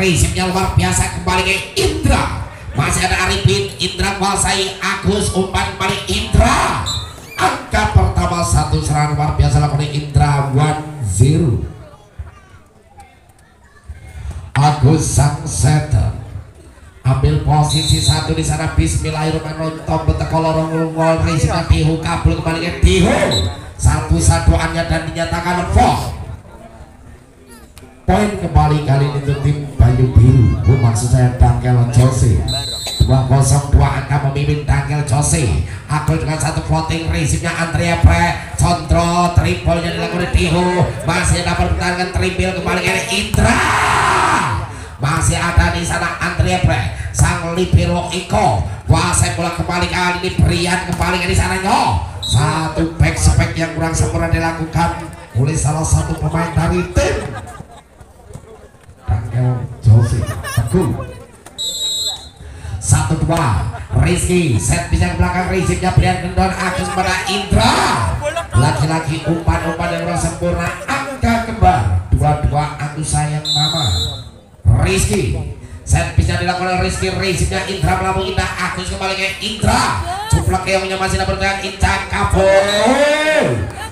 Risetnya luar biasa, kembali ke Indra. Masih ada Arifin, Indra kuasai, Agus umpan balik Indra. Angka pertama satu serangan luar biasa lapan Indra 1-0. Agus sang setter ambil posisi satu di sana. Bismillahirrahmanirrahim. Tombol tekolorong ngol risetnya Bihu Kabul, kembali ke Bihu. Satu-satuannya dan dinyatakan foul. Poin kembali kali ini untuk tim Banyu Biru. Maksud saya Dangkel Jose. 2-0, 2 angka memimpin Dangkel Jose. Aku dengan satu floating resipnya Andrea Pre. Condro triple-nya dilakukan Tihu. Masih dapat pertahankan triple kembali dari Indra. Masih ada di sana Andrea Pre. Sang libero Iko. Wah, saya pulang kembali kali ini Brian kembali di sana nyoh. Satu back spek yang kurang sempurna dilakukan oleh salah satu pemain dari tim Dangkel Jose. Teguh 1-2 Rizky set bisa ke belakang, Rizky-nya Brian Gendon Agus pada Indra. Lagi-lagi umpan-umpan yang kurang sempurna. Angka kembar 2-2 aku sayang mama. Rizky set bisa dilakukan Rizky, Rizky-nya Indra melambung indah. Agus kembali ke Indra. Cuplak keongnya masih dapat dengan Inca Kabul.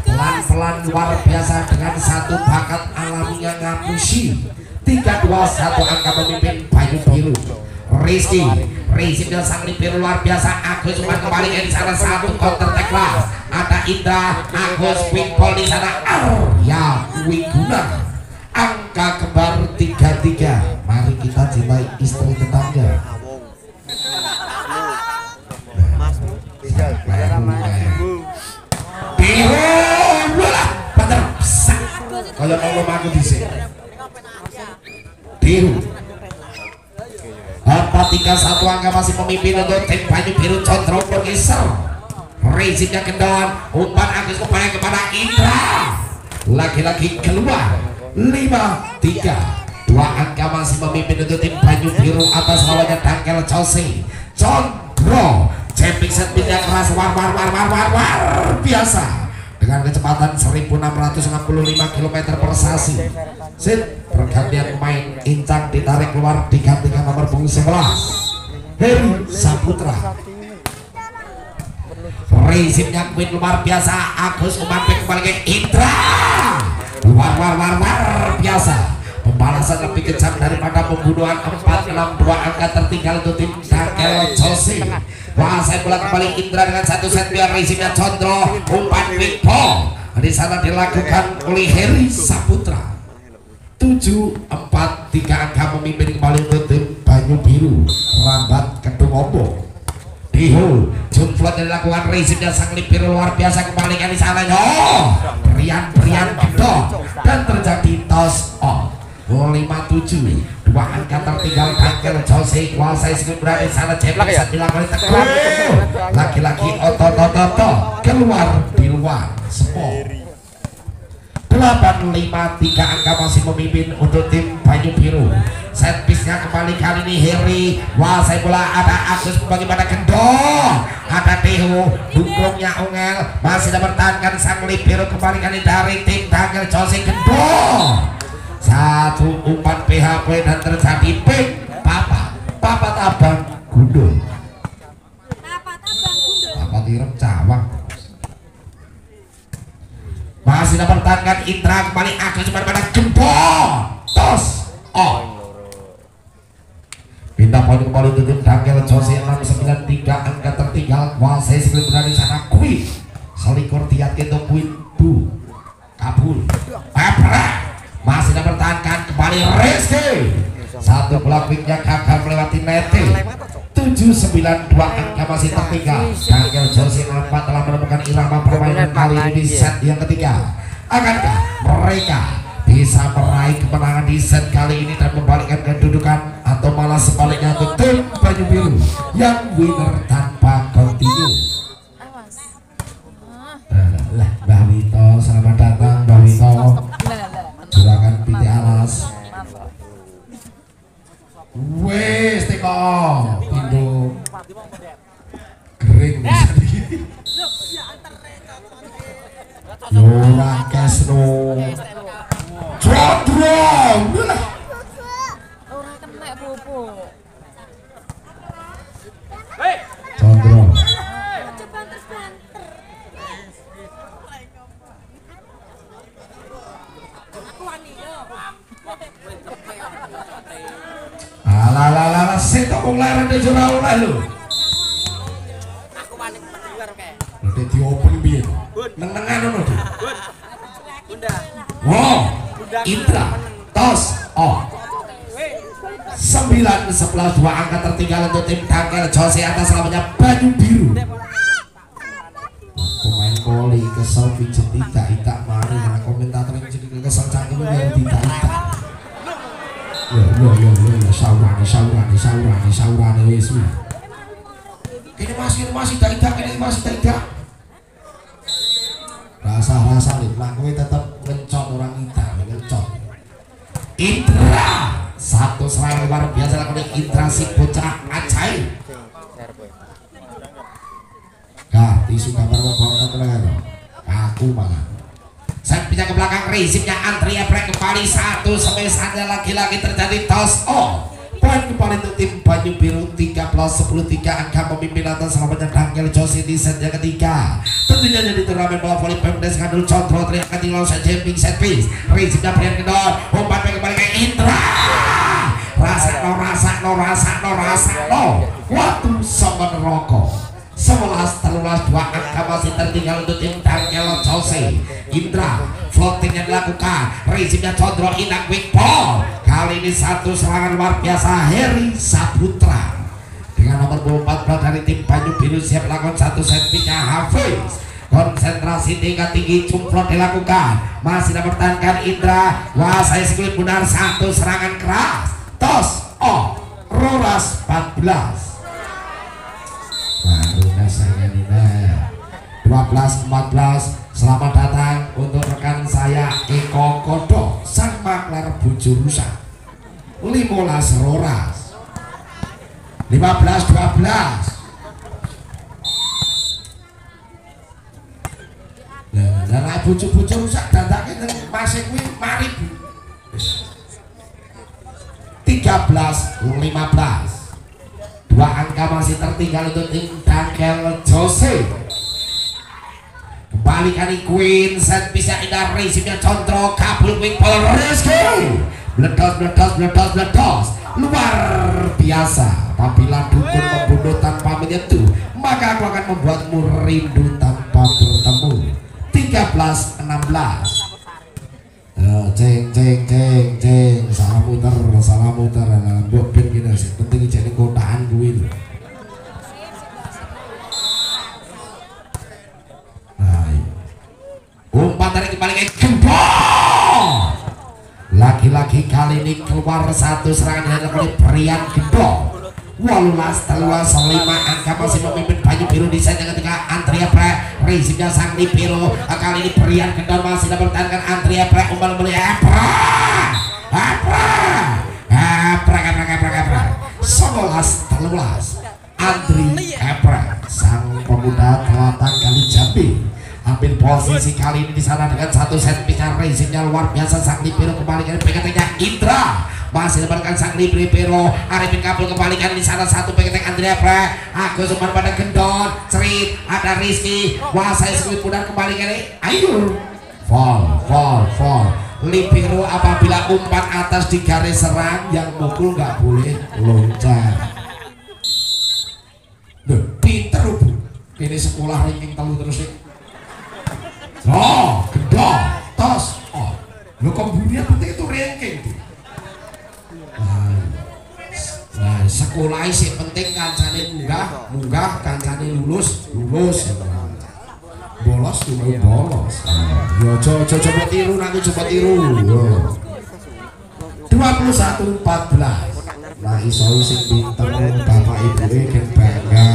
Pelan-pelan luar biasa dengan satu bakat alaminya ngapusi. 3-2-1 angka memimpin Banyu Biru. Rizky, Rizky dan sang libero luar biasa. Agus umpan kembali ke sana satu counter teklas. Ada Indra, Agus pinball di sana. Ya, Wiguna. Angka kembar 3-3. Mari kita cintai istri tetangga. Kalau Allah aku bisa Biru 4-3-1 angka masih memimpin untuk tim Banyu Biru. Condro bergeser Riziknya Gendon umpan Agus kembali kepada Indra. Lagi-lagi keluar 5-3. Dua angka masih memimpin untuk tim Banyu Biru atas lawannya Dangkel Jose. Condro Cepik set pindah keras war biasa dengan kecepatan 1665 km/s. Set pergantian pemain Incang ditarik keluar digantikan nomor punggung 11 Heri Saputra. Resipnya Queen luar biasa. Agus umpan kembali ke Indra. War biasa. Pembalasan lebih kejam daripada pembunuhan. 4-6-2 angka tertinggal untuk tim Dangkel Jose. Wah, saya pulang kembali Indra dengan satu set biar resimnya Condro umpan big ball di sana dilakukan oleh Heri Saputra. 7-4-3 angka memimpin kembali untuk tim Banyu Biru. Rambat Kedung Ombo Diho jumlah yang dilakukan resimnya sang libero luar biasa kembali di sana nyoh Brian Kedong dan terjadi toss off. 5-7 dua angka tertinggal Dangkel Jose kuasai sekutu berada di sana. Cepet bilang kali tekan lagi-lagi otot keluar di luar semua. 8-5-3 angka masih memimpin untuk tim Banyu Biru. Set piece nya kembali kali ini Heri. Wah, saya bola ada Agus bagi pada Gendong. Ada Teho dukungnya Ungel masih dapat tahankan sang libero kembali kali dari tim Dangkel Jose. Gendong satu umpan PHP dan terjadi ping papat abang gundul papat irem cawang masih dapat pertahankan Indra kembali Agus pada Gembong tos on pindah poin kembali untuk tim Dangkel Jose 6-9-3 angka tertinggal kuasai sekali berada di sana Queen Selikur Tiat Keto Queen Bu Kabul Pepra masih dapat pertahankan kembali Rizky. Satu bloknya gagal melewati neti. 7-9-2 angka masih tertinggal. Dangkel Jose nampak telah menemukan irama permainan kali ini di set yang ketiga. Akankah mereka bisa meraih kemenangan di set kali ini dan membalikkan kedudukan atau malah sebaliknya ke tim Banyu Biru yang winner tanpa kontinu? Lah, Mbak Wito, selamat datang Mbak Wito. Silakan pilih alas. Wes teko Indo kering bisa dikit. Lora Kesno. Jodro. mek pupuk. Hei, Condro. Coba banter-banter. Aku wani yo. Ala sik tok ular ndek ora oleh lho. Aku wani keluar kae. Ndek diopen piye? Nenengan ngono. Bunda. Wow. Indra. Tos. Oh. 9-11 dua angka tertinggal untuk tim Dankel Jose atas namanya Banyu Biru. Pemain voli kesel pijet tidak mari karena komentator yang jadi kesel canggih yang tidak. Yo saurane wis. Ini masih tidak. Rasa-rasa nih, lakuin tetap mencot orang kita, mencot. Indra. Satu serangan luar biasa lakukan Indra si bocah acai. Nah, tisu gambar membawa tenaga. Aku malah. Saya pindah ke belakang, risipnya antri eprek kembali satu sampai saatnya lagi-lagi terjadi toss. Oh, poin kembali untuk tim Banyu Biru 13-10 angka pemimpin atas selamanya Dankel Jose di set yang ketiga. Tentunya jadi turnamen bola voli pemdes Kandul Condro Tri akan tinggal set jamming set piece. Risipnya Brian Kendor, umpan kembali ke Indra. Rasakno. Waktu semen rokok. 11-13 dua angka masih tertinggal untuk tim Dankel Jose. Indra floating yang dilakukan. Risipnya Condro indah quick ball. Kali ini satu serangan luar biasa Heri Saputra dengan nomor 14 dari tim Banyu Biru siap melakukan satu set piece. Hafiz konsentrasi tingkat tinggi cumplot dilakukan, masih dipertahankan Indra. Wah, saya sekulit benar satu serangan keras. Tos, oh, Roras 14. Baru saya Nina 12-14. Selamat datang untuk rekan saya Eko Kodo, sang maklar bujur rusak. 15 Roras. 15-12. Nah, bujur rusak datangnya masih kui mari. 13-15 dua angka masih tertinggal untuk tim Dankel Jose. Kembali kali Queen set bisa indah, risipnya Condro kabul wing pole rescue. Meledos luar biasa tampilan dukun membunuh tanpa menyentuh, maka aku akan membuatmu rindu tanpa bertemu. 13-16. Ceng salah muter buat pin kita sih penting jadi kotaan duit. Nah, umpan dari kembali ke Gembong. Laki-laki kali ini keluar satu serangan dari Brian Gembong. 18-25 angka masih memimpin Banyu Biru di set yang ketiga. Antria Pre risipnya sang Nipiro. Kali ini Brian Kendor masih dapat mempertahankan Antria Pre. Umpan beli Epra 11-13 Andri Epra sang pemuda telatang kali Jambi ambil posisi kali ini di sana dengan satu set piece. Risipnya luar biasa sang Nipiro kembali ke PKT-nya Indra. Masih dapatkan sang libri Biro. Arifin Kabul kembalikan di sana satu pengetek Andrea Pre. Aku sempat pada Kendor Cerit ada Rizky. Wah, saya sulit mudah kembalikan ini. Ayo Fall Libero apabila umpan atas di garis serang yang mukul nggak boleh loncat. Duh, pinter bu. Ini sekolah ranking telu terus ini. Oh, Kendor tos. Oh, lo kok bunia penting itu ranking tuh. Nah, sekolah sih penting kancane munggah kancane lulus bolos. Yo coba tiru. 21-14. Nah, iso sing pinter bapak ibu iki bangga.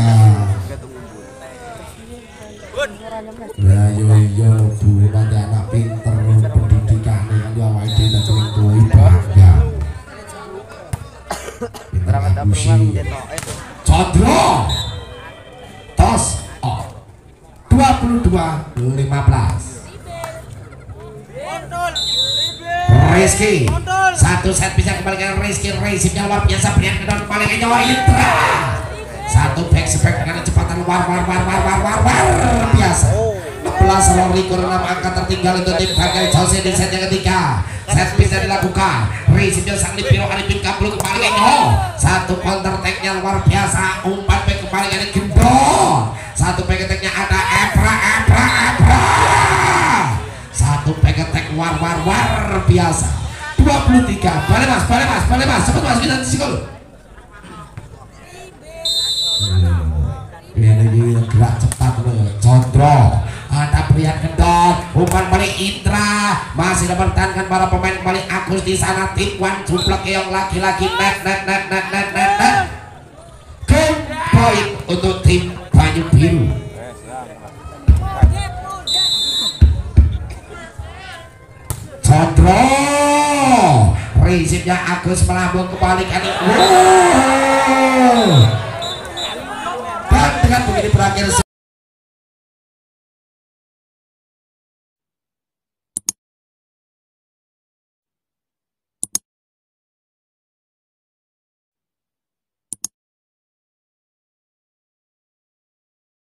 Nah, yo bu nanti anak pinter pendidikan yo awake dhewe dadi tuwi bangga. Condro tos off 22-15. Rizky. Satu set bisa kembalikan Rizky. Rizky-nya luar biasa. Prian ke dalam kembali ke Jawa Intra. Satu back seback dengan kecepatan war biasa. 16 Rory Kurna angka tertinggal untuk tim Dankel Jose di set yang ketiga. Set bisa dilakukan. Rizky sang dipiru Arifin Kabul kembali ke Jawa. Satu counter attack-nya luar biasa. Umpan back kembali ke Gimbro. Satu back attack-nya ada Ebra. Satu back attack war biasa. 23. Balik mas. Cepat mas, kita sikul. Dia lagi gerak cepat loh. Condro. Ada Prian Kendor. Umpan balik Indra. Masih dipertahankan para pemain balik Agus di sana. Tikuan jumlah keong laki-laki. Net. Game point untuk tim Banyu Biru. Condro, prinsipnya Agus melambung kembali kali. Dan dengan begini berakhir.